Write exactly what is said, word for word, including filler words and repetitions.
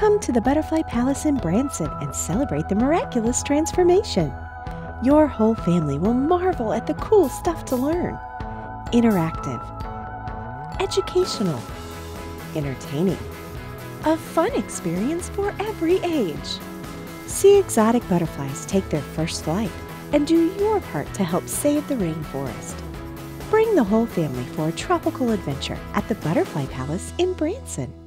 Come to the Butterfly Palace in Branson and celebrate the miraculous transformation. Your whole family will marvel at the cool stuff to learn. Interactive, educational, entertaining, a fun experience for every age. See exotic butterflies take their first flight and do your part to help save the rainforest. Bring the whole family for a tropical adventure at the Butterfly Palace in Branson.